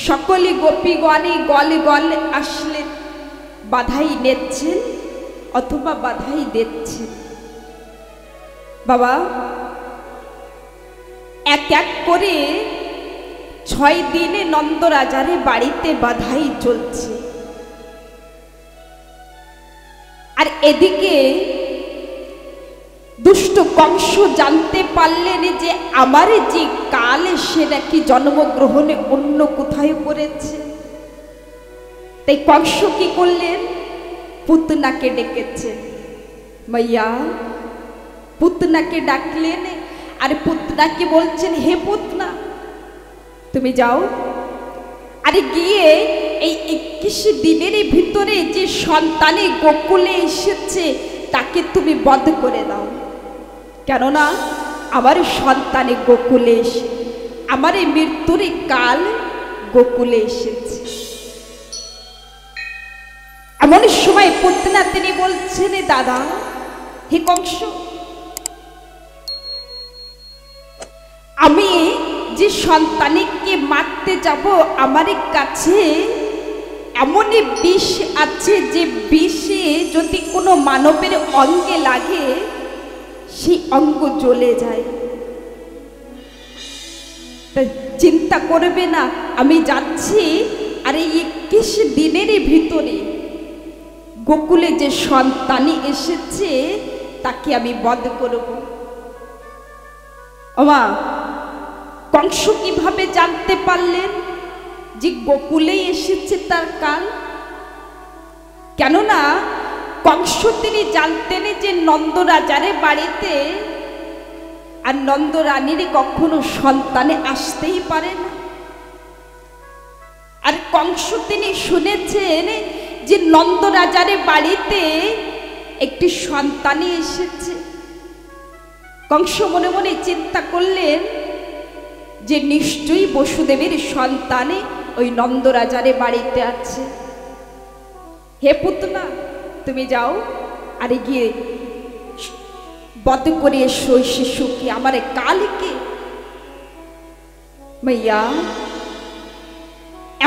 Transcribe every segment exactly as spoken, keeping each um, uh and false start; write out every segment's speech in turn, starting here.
सकले गोपीगणे गले गले आसले बाधाई नेच्छेन अथवा बाधाई दिच्छेन। बाबा एक एक करे छय दिने नंदराजारे बाड़ीते बाधाई चलछे और एदिके दुष्ट कंस जानते पारलेन जे आमारे जे काल से नाकि जन्मग्रहणे अन्य कोथाय पड़ेछे। ताई कंस कि करलेन पुतना के डेकेछेन। मैया पुतना के डाकलेन और पुतना के बोलछेन हे पुतना तुमी जाओ आरे गिये এই इक्कीस दिनेर भितरे जे सन्ताने गोकुले एसेछे ताके तुमी बध करे दाओ। केनना आमार सन्ताने गोकुले एसे आमार मृत्युर काल गोकुले एसेछे। एमन समय पुतना तिनि बोलछेन दादा हे कंस आमी जे सन्तानকে मारते যাব আমার কাছে এমনই বিষ আছে যে বিষে যদি কোনো মানবের অঙ্গে লাগে সেই অঙ্গ জ্বলে যায়। তাই চিন্তা করবে না আমি যাচ্ছি আর এই इक्कीस দিনের ভিতরে গোকুলে যে সন্তানি এসেছে তাকে আমি বধ করব। ওমা कंस किभाबे जानते पारलेन जे गोकुले एसेछे तार काल। केनना कंस तिनि जानतेन जे नंदराजारे बाड़ीते आर नंदरानीर कखनो सन्ताने आसतेई पारे ना। आर कंस तिनि शुनेछेन जे नंदराजारे बाड़ीते एकटी सन्तानी एसेछे। कंस मने मने चिंता करलेन जे निश्चयई बसुदेवेर सन्ताने ओई नंदराजारे बाड़ीते आछे। हे पुतना तुमी जाओ आरे गिये बध करे एसो शिशुके आमारे कालके। मैया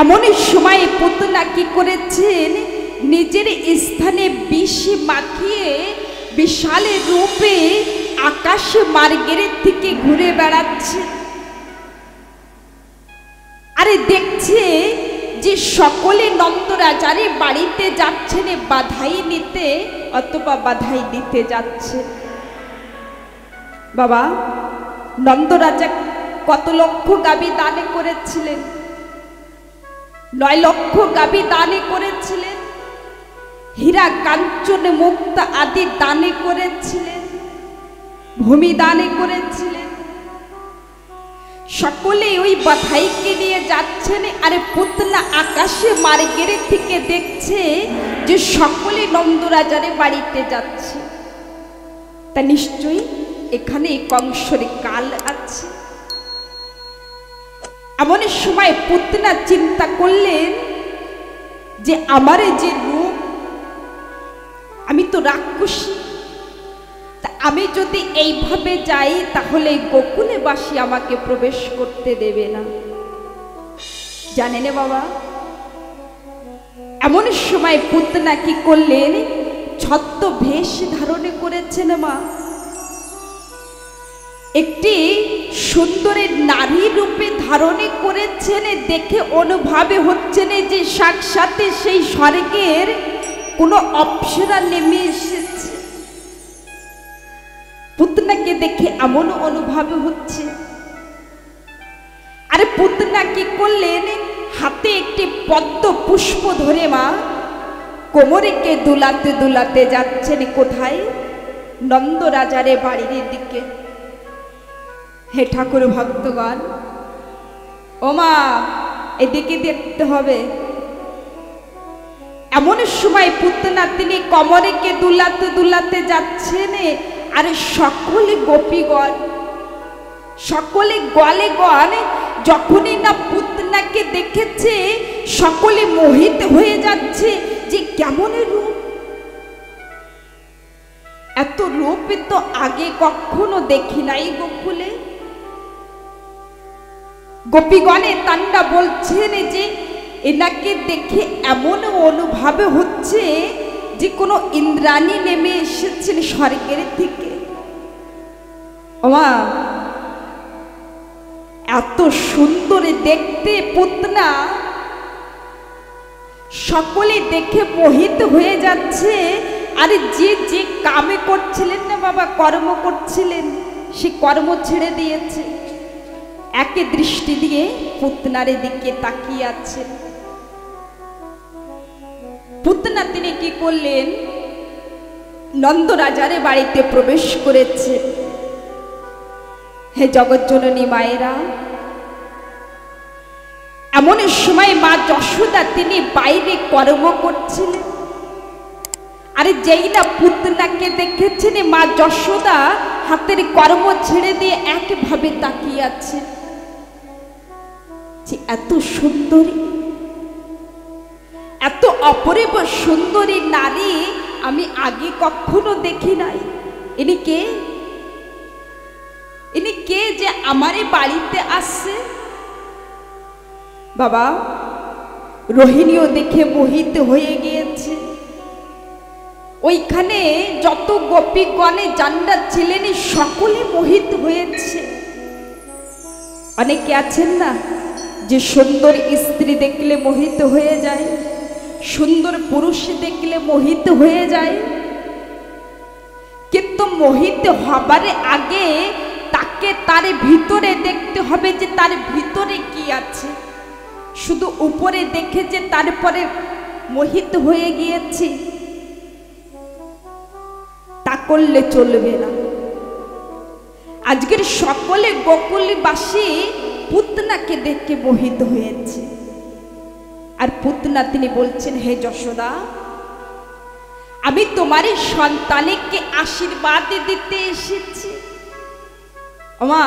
एमन समय पुतना कि करेछेन निजेर स्थाने विष माखिये विशाल रूपे आकाश मार्गेर दिके घुरे बेड़ाच्छे। अरे देखछे जे सकले नंदराजारे बाड़ीते जाच्छेने बाधाई निते अथवा बाधाई दिते जाच्छे। बाबा नंदराजा कत लक्ष गाबी दान करेछिलेन? नय लक्ष गाबी दान करेछिलेन। हीरा कांचन मुक्ता आदि दान करेछिलेन। भूमि दान करेछिलेन। सकले ओई बाधाई के लिए जाच्छेने। आरे पुतना आकाशे मार्गेर दिके देखछे जे सकले नंदराजारे बाड़ीते जाच्छे। ता निश्चयई एखाने कंसर काल आछे। एमन समय पुतना चिंता करलेन जे आमार जे रूप आमी तो राक्षसी आमी जोदि एइभावे जाई ताहले गोकुलबासी आमाके प्रवेश करते देबे ना। जानेने बाबा एमन समय पुतना कि करलेन छद्मवेश धारण करेछेन। मा एकटी सुंदर नारी रूपे धारण करेछेन। देखे अनुभावे हच्छेन जे साक्षात् सेई स्वर्गेर कोनो अप्सरा नेमे एसेछे। पुतना के देखे एमन अनुभव होच्छे। अरे पुतना कि करलेन हाथे एकटी पद्म पुष्प धरे मा कोमरे के दुलाते दुलाते जाच्छेन कोथाय नंदराजारे बाड़ीर दिके। हे ठाकुर भक्तगण ओमा एदिके देखते हबे। एमन समय पुतना तिनि कोमरे के दुलाते दुलाते जाच्छेन आरे सकले गोपीगण सकले गले गण जखनी ना पुतना के देखेछे सकले मोहित हये जाच्छे जे केमन रूप। एत रूप तो आगे कखनो देखी नाई गोकुले। कपिगणे तांडा बोलছেন যে এনাকে দেখে এমন অনুভব হচ্ছে যে কোনো ইন্দ্রাণী নেমে এসেছেন স্বর্গের থেকে। ওমা এত সুন্দর দেখতে পুতনা সকলে দেখে মোহিত হয়ে যাচ্ছে। আর যে যে কামে করছিলেন না বাবা, কর্ম করছিলেন, সে কর্ম ছেড়ে দিয়েছে। একে দৃষ্টি দিয়ে পুতনার দিকে তাকিয়ে আছে। পুতনা তিনি কি করলেন, নন্দ রাজারে বাড়িতে প্রবেশ করেছে। হে জগৎজননী মায়েরা, এমন সময় মা যশোদা তিনি বাইরে কর্ম করছিলেন। আরে যেই না পুতনাকে দেখেছেন মা যশোদা হাতের কর্ম ছেড়ে দিয়ে একভাবে তাকিয়ে আছে যে এত সুন্দরী, এত অপরিব সুন্দরী নারী আমি আগে কখনো দেখি নাই। ইনি কে, ইনি কে যে আমারে বাড়িতে আসছে? বাবা রোহিণীও দেখে মোহিত হয়ে গিয়েছে। ওইখানে যত গোপীগণে জান্ডার ছিলেন সকলে মোহিত হয়েছে। অনেকে আছেন না যে সুন্দর স্ত্রী দেখলে মোহিত হয়ে যায়, সুন্দর পুরুষ দেখলে মোহিত হয়ে যায়, কিন্তু মোহিত হবার আগে তাকে তার ভিতরে দেখতে হবে যে তার ভিতরে কি আছে। শুধু উপরে দেখে যে তারপরে মোহিত হয়ে গিয়েছি তা করলে চলবে না। আজকের সকলে গোকুলবাসী পুতনাকে দেখে মোহিত হয়েছে। আর পুতনা তিনি বলছেন, হে যশোদা, আমি তোমার সন্তানকে আশীর্বাদ দিতে এসেছি। আমা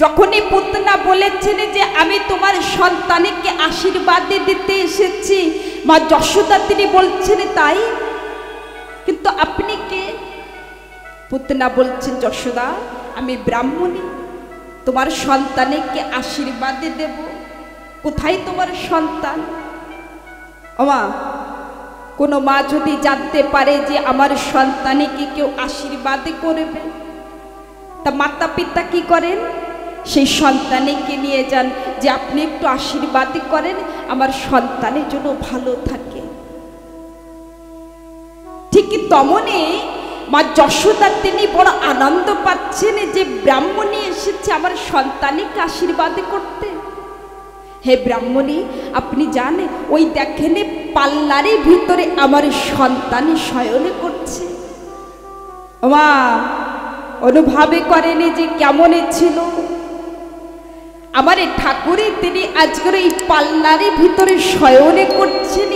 যখনই পুতনা বলেছেন যে আমি তোমার সন্তানকে আশীর্বাদ দিতে এসেছি, মা যশোদা তিনি বলছেন তাই, কিন্তু আপনি কে? পুতনা বলছেন, যশোদা আমি ব্রাহ্মণী, তোমার সন্তানকে আশীর্বাদ দেব। কোথায় তোমার সন্তান? আমা কোনো মা যদি জানতে পারে যে আমার সন্তানকে কেউ আশীর্বাদ করবে, তা মাতা পিতা কি করেন, সেই সন্তানকে নিয়ে যান যে আপনি একটু আশীর্বাদ করেন আমার সন্তানের জন্য ভালো থাকে। ঠিক তমনে মা যশোদা তিনি বড় আনন্দ পাচ্ছেন যে ব্রাহ্মণী এসেছে আমার সন্তানকে আশীর্বাদ করতে। হে ব্রাহ্মণী, আপনি জানেন ওই দেখেন পাল্লারের ভিতরে আমার সন্তান শয়ন করছে। মা অনুভবে করেনি যে কেমন ছিল আমার ঠাকুরে, তিনি আজকের এই পাল্লারের ভিতরে শয়নে করছেন।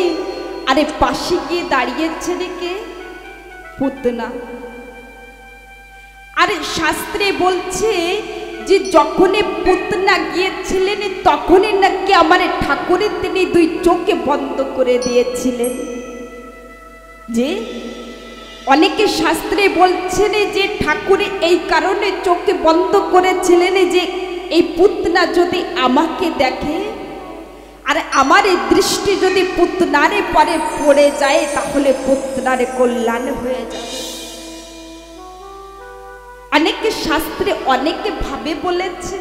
আরে পাশে গিয়ে দাঁড়িয়েছেন কে? পুতনা। আরে শাস্ত্রে বলছে যে যখনই পুতনা গিয়েছিলেন তখনই নাকি আমার ঠাকুরে তিনি দুই চোখে বন্ধ করে দিয়েছিলেন। যে অনেকে শাস্ত্রে বলছেন যে ঠাকুরে এই কারণে চোখে বন্ধ করেছিলেন যে এই পুতনা যদি আমাকে দেখে আর আমার এই দৃষ্টি যদি পুতনারে পরে পড়ে যায় তাহলে পুতনারে কল্যাণ হয়ে যায়। অনেকে শাস্ত্রে অনেকে ভাবে বলেছে।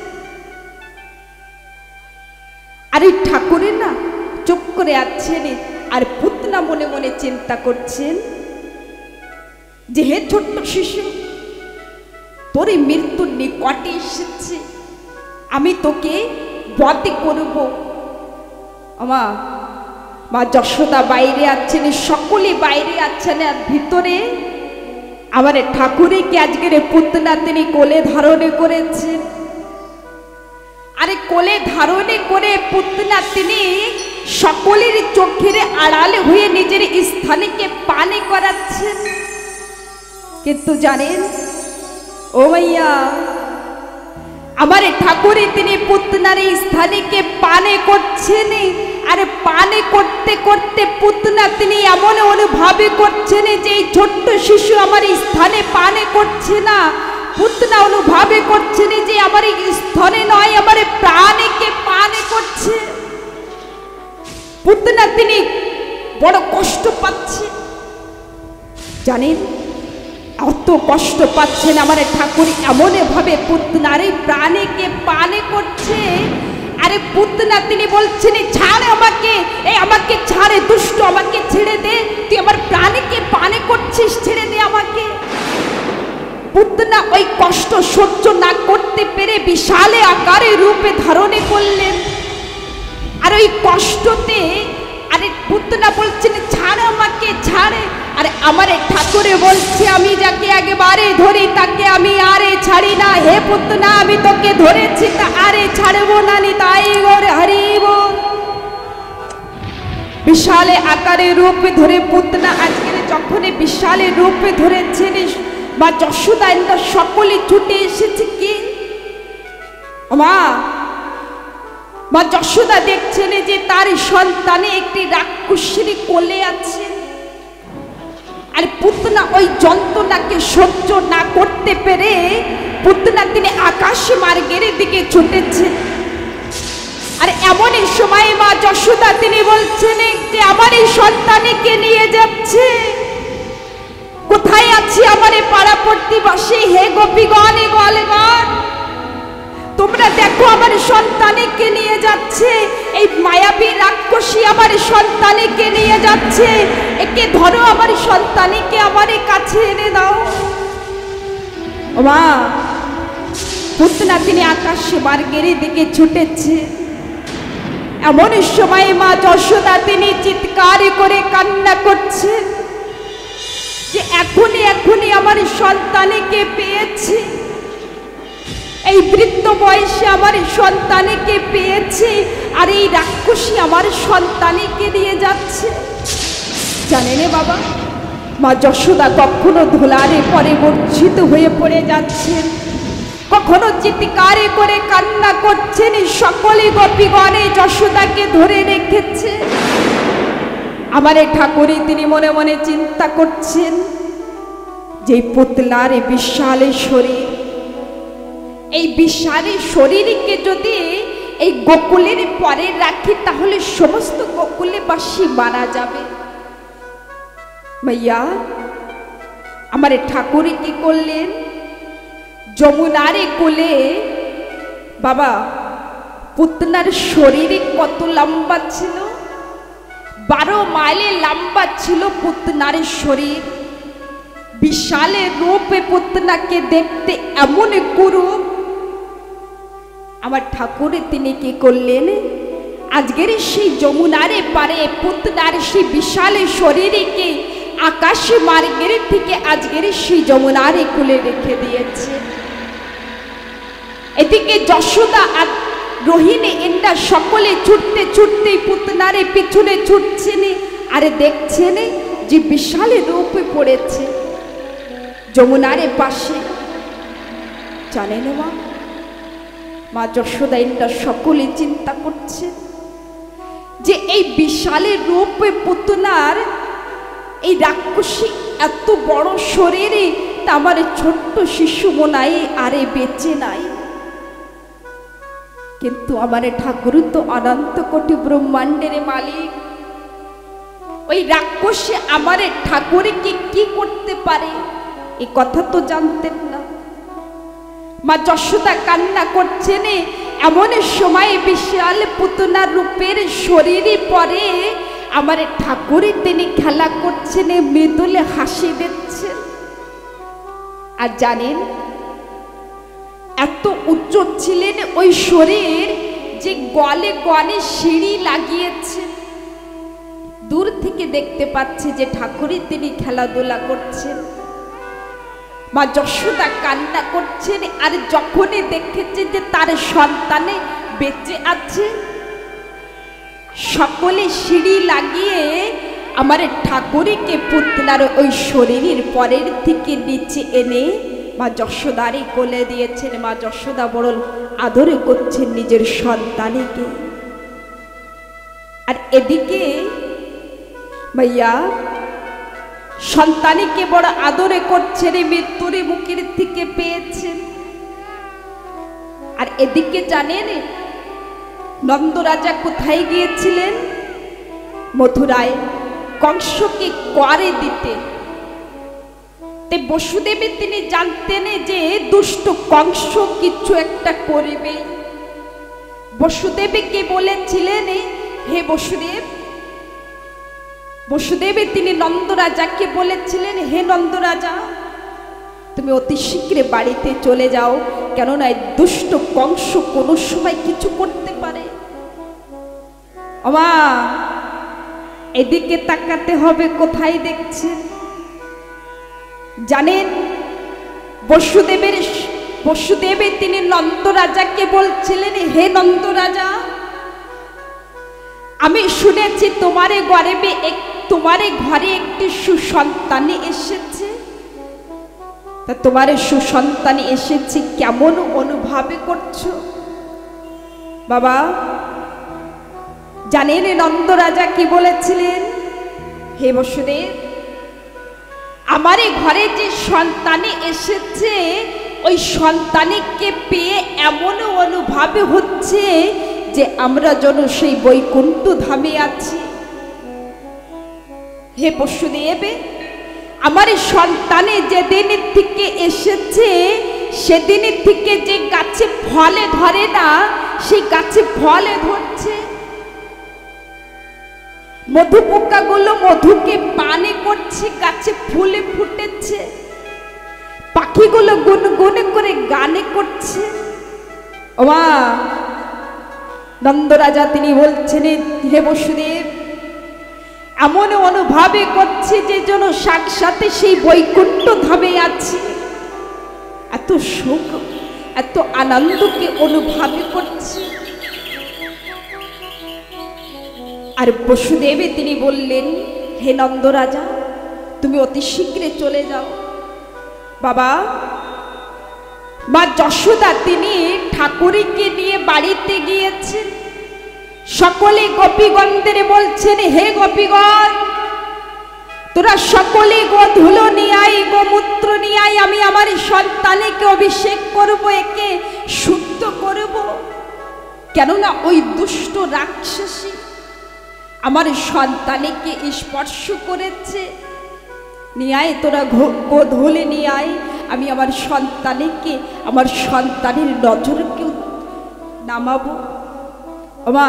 আর এই ঠাকুরে না চুপ করে আছেন, আর পুতনা মনে মনে চিন্তা করছেন যে হে ছোট্ট শিশু, তোর এই মৃত্যুর নিকটে এসেছে, আমি তোকে বধ করব। আমার মা যশোদা বাইরে আছেন, সকলে বাইরে আছেন, আর ভিতরে আমার ঠাকুরকে আজকের পুতনা তিনি কোলে ধারণে করেছেন। আরে কোলে ধারণে করে পুতনা তিনি সকলের চোখের আড়ালে হয়ে নিজের স্থানকে পানে করাচ্ছেন। কিন্তু জানেন ও মাইয়া, আমার ঠাকুরে তিনি পুতনার এই স্থানীকে পানে করছেন। আর পানে করতে করতে পুতনা তিনি এমন অনুভবে করছেন যে এই ছোট্ট শিশু আমার স্থানে পানে করছে না, पुतना अनुभावे करछिनि जे आमारे स्थने नय आमारे प्राणे के पाने करछे। पुतना तिनि बड़ कष्ट पाच्छे जानेन। अत कष्ट पाच्छेन आमारे ठाकुर एमन भावे पुतनारे प्राणे के पाने करछे। अरे पुतना तिनि बोलछिनि छाड़ आमाके, ए आमाके छाड़े दुष्ट आमाके छेड़े दे, तुई आमार प्राणे के पाने करछिस छेड़े दे आमाके। पुतना ओई कष्ट सह्य ना करते पेरे विशाले आकारे रूपे धारण करलेन। आर ओई कष्टते अरे पुतना बोलछिनि छाड़ आमाके छाड़े। अरे आमारे ठाकुरे बोलछे आमी जाके आगेबारे धरी ताके आमी आरे छाड़ी ना। हे पुतना आमी तोके धरेछि ता आरे छाड़बो ना निताई गोर हरिब। विशाले आकारे रूपे धरे पुतना आजके जखने विशाले रूपे धरेछे बा जशोदा एंदा सकले छुटे एसेछे कि ओमा बा जशोदा देखछेन जे तार सन्ताने एकटी राक्षसिनी कोले आछे। अरे पुतना ओई जंत्रणा के सह्य ना करते पेरे पुतना तिनि आकाश मार्गेर दिके छुटेछे। अरे एमन समय मा जशोदा तिनि बोलछेन जे आमार एई सन्तानके निये जाच्छे कोथाय आछे आमारे पाड़ा प्रतिबासी। हे गोपीगण ए गोआलेगण तोमरा देखो आमार सन्तानके निये जाच्छे। ए मायाबी राक्षसी आमार सन्तानके निये जाच्छे। एके धरो आमार सन्तानके आमार काछे एने दाओ। ओ मा पुतना तिनि आकाश मार्गेर दिके छुटेछे। एमन समय मा जशोदा तिनि चित्कार करे कान्ना करछे जे एखुनि एखुनि आमार सन्तानके पेयेछे। এই বৃদ্ধ বয়সে আমার সন্তানকে পেয়েছি আর এই রাক্ষসী আমার সন্তানকে নিয়ে যাচ্ছে। জানেন বাবা মা যশোদা কখনো ধুলারে পরে মূর্ছিত হয়ে পড়ে যাচ্ছেন, কখনো চিৎকারে করে কান্না করছেন। সকলে গোপীগণে যশোদাকে ধরে রেখেছে। আমার ঠাকুরই তিনি মনে মনে চিন্তা করছেন যে পুতলার বিশাল শরীর এই বিশালী শরীরকে যদি এই গোকুলের পরে রাখি তাহলে সমস্ত গোকুলবাসী মারা যাবে। মাইয়া আমার ঠাকুর কি করলেন যমুনারে কোলে বাবা পুতনার শরীর কত লম্বা ছিল, বারো মাইলে লম্বা ছিল পুতনার শরীর। বিশালে রূপে পুতনাকে দেখতে এমন কুরূপ আমার ঠাকুর তিনি কি করলেন আজকের সেই যমুনারে পারে পুতনার সেই বিশাল শরীরকে আকাশ মার্গের থেকে আজকের সেই যমুনারে কোলে রেখে দিয়েছে। এদিকে যশোদা আর রোহিণী এন্ডা সকলে ছুটতে ছুটতে পুতনারে পিছনে ছুটছেন। আরে দেখছেন যে বিশাল রূপে পড়েছে যমুনারে পাশে। জানেন মা মা যশোদা ইন্দ্রা সকলে চিন্তা করছে যে এই বিশালের রূপে পুতনার এই রাক্ষসী এত বড় শরীরে তামারে ছোট্ট শিশু মনাই আরে বেঁচে নাই। কিন্তু আমারে ঠাকুর তো অনন্ত কোটি ব্রহ্মাণ্ডের মালিক। ওই রাক্ষসী আমারে ঠাকুরকে কি করতে পারে এ কথা তো জানতেন না। মা যশোদা কান্না করছেন। এমন সময় বিশাল পুতনা রূপের শরীরে পরে আমার ঠাকুর তিনি খেলা করছেন, মৃদুল হাসি দিচ্ছেন। আর জানেন এত উচ্চ ছিলেন ওই শরীর যে গলে গলে সিঁড়ি লাগিয়েছে। দূর থেকে দেখতে পাচ্ছে যে ঠাকুরই তিনি খেলাধুলা করছেন। মা যশোদা কান্না করছেন। আর যখনই দেখেছে যে তার সন্তানে বেঁচে আছে সকলে সিঁড়ি লাগিয়ে আমার ঠাকুরকে পুতনার ওই শরীরের পরের থেকে নিচে এনে মা যশোদারই কোলে দিয়েছেন। মা যশোদা বড় আদর করছেন নিজের সন্তানকে। আর এদিকে মাইয়া सन्तानी के बड़ आदरे करछेन मृत्युर मुखेर थेके पेयेछेन। और एदिके जानेन नंद राजा कोथाय गियेछिलेन? मथुराय कंस के कोरे दीते। ते बसुदेवी तिनी जानतेन जे दुष्ट कंस किछु एकटा करिबे। बसुदेवी के बोलेछिलेन, हे बसुदेव। बसुदेवी तिनी नंद राजा के बोलेछिलेन, हे नंद राजा, तुम अति शीघ्र बाड़ीते चले जाओ, क्योंकि दुष्ट कंस कोनो समय किछु करते पारे। अमा एदिके ताकाते होबे कोथाय देखछेन? जानेन बसुदेवेर बसुदेवी तिनी नंद राजा के बोलेछिलेन, हे नंद राजा, आमी शुनेछि तुम्हारे घरे भी एक तुम्हारे घरे एकटी सुसंतानी एसेछे। ता तुम्हारे सुसंतानी एसेछे केमन अनुभव करछो? बाबा जानेन नंद राजा कि बोलेछिलेन? हे बसुदेव, आमारे घरे जे सन्तानी एसेछे ओई सन्तानीके पेये एमन अनुभव होच्छे जे आम्रा जन सेई बैकुंठ धामे आछि। हे बसुदेव, आमार सन्ताने जेदिन थेके एसेछे सेदिन थेके जे गाचे फले धरे ना सेई गाचे फले धरछे। मधुपोकागुलो मधुके पाने करछे, गाचे फुले फुटेछे। पाखिगुलो गुनगुन करे गाने करछे। ओमा नंद राजा तिनी बोलछिलेन, हे बसुदेव, एमन अनुभवे करछे जे जेन साक्षाते सेई बैकुंठ धामे आछि। एत सुख एत आनंदके अनुभव करछे। और बसुदेव तिनी बोललेन, हे नंद राजा, तुमी अति शीघ्र चले जाओ। बाबा मा यशोदा तिनी ठाकुरीके निये बाड़ीते गियेछेन। सकले गोपीगणदेर बोलछेन, हे गोपीगण, तोरा सकले गो धुलो निये आइ, गोमूत्र निये आइ, आमि आमार सन्तानके अभिषेक करब, एके शुद्ध करब। केनना ओई दुष्ट राक्षसी आमार सन्तानके स्पर्श करेछे। निये आइ, तोरा गो धुले निये आइ, आमि आमार सन्तानके आमार सन्तानेर नजरके नामाबो। अमा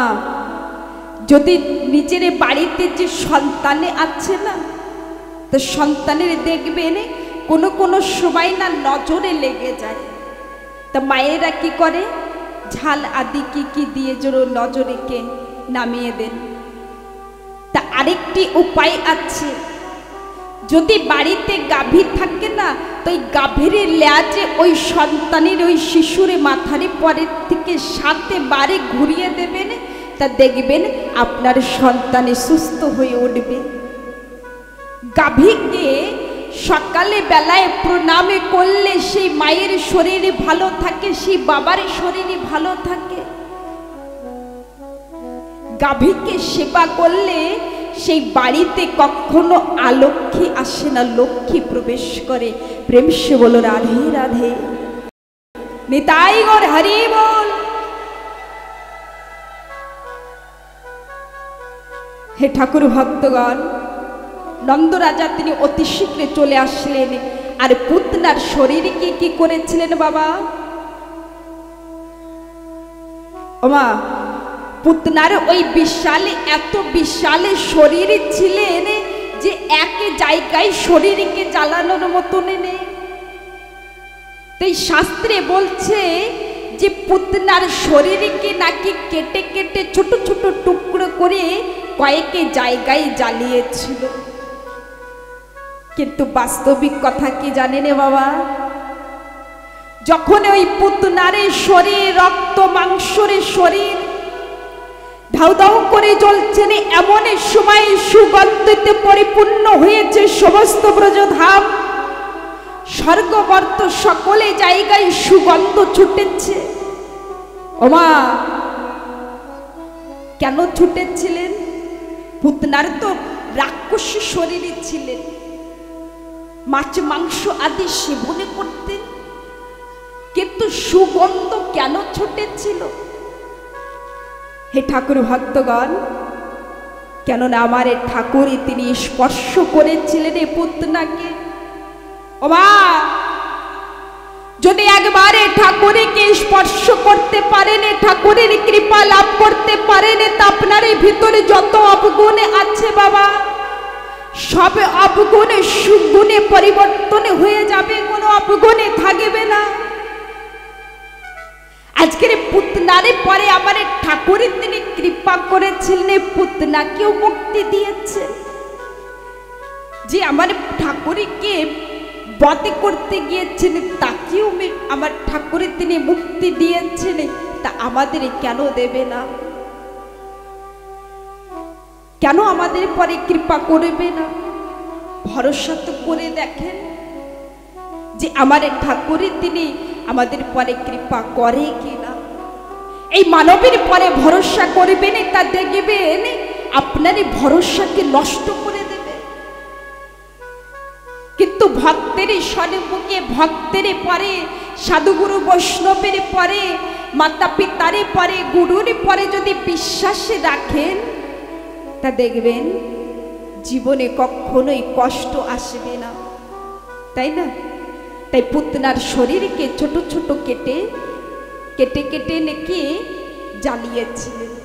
यदि निजेर बाड़ीते जे सन्ताने आछे ना, तो सन्तानेर देखबेन कोनो कोनो समय ना नजरे लेगे जाए। तो मायेरा कि करे? झाल आदि कि कि दिये जोरो नजरेके नामिये देन। ता आरेकटी उपाय आछे। यदि बाड़ीते गाभी थाके ना, तो गाभिरे ल्याजे ओई सन्तानेर ओई शिशुरे माथारे परेर थेके साते बारे घुरिये देबेन। ता देखबेन आपनार सन्तान सुस्थ हये उठबे। गाभीके सकाले बेलाय प्रणाम करले सेई मायेर शरीर भालो थाके, सेई बाबार शरीर भालो थाके। गाभीके सेवा करले सेई बाड़ीते कखनो आलक्ष्मी आसे ना, लक्ष्मी प्रवेश करे। प्रेम से बोलो राधे राधे। निताई और हरि बोल। हे ठाकुर भक्तगण, नंद राजा तिनी अति शीघ्र चले आसलेन। और पुतनार शरीरके कि करेछिलेन? बाबा ओमा पुतनार ओई विशाल एत विशाल शरीर छिलेन जे एके जायगाय शरीरके जालानोर मतो नेই। ताই शास्त्रे बोलछे जे पुतनार शरीरके नाकि केटे केटे छोट छोट टुकरो करे कयेके जायगाय जालियेछिलो। किन्तु वास्तविक कथा कि जानेन बाबा? जखन ओई पुतनारे शरीर रक्त मांसरे शरीर धाउ धाउ करे चलछेन, एमन समय सुगन्धिते परिपूर्ण हयेछे समस्त ब्रजधाम। स्वर्गवर्त सकले जायगाय सुगन्ध छुटेछे। ओमा केन छुटेछिलेन? पुतनार तो राक्षसी शरीरे छिलेन। माछ मांस आदि सेवन करतें किन्तु सुगंध केन छुटेছিল हे ठाकुर भक्तगण क्योंकि हमारे ठाकुर ही स्पर्श कर पुतना के যদি একবারে ঠাকুরকে স্পর্শ করতে পারেন ঠাকুরের কৃপা লাভ করতে পারেন তা আপনার ভিতরে যত অবগুণ আছে বাবা সব অবগুণ সুগুণে পরিবর্তন হয়ে যাবে কোনো অবগুণে থাকবে না। আজকের পুতনারে পরে আমার ঠাকুর তিনি কৃপা করেছিলেন পুতনাকেও মুক্তি দিয়েছে যে আমার ঠাকুরকে बातें करते ठाकुर मुक्ति दिए क्यों देवे ना क्यों हमारे पर कृपा करबे ना भरोसा तो कर देखें जे हमारे ठाकुर पर कृपा करे कि ना मानवीर पर भरोसा करबेन ता देखबेन आपनारे भरोसा के नष्ट किन्तु भक्तेर सम्मुखे भक्तेर परे साधुगुरु वैष्णवेर परे माता पितार परे गुरुर परे यदि विश्वास राखें ता देखबेन जीवने कखनोई कष्ट आसबे ना ताई ना ताई पुतनार शरीरके छोटो छोटो केटे केटे केटे नाकि जालिएछिलेन।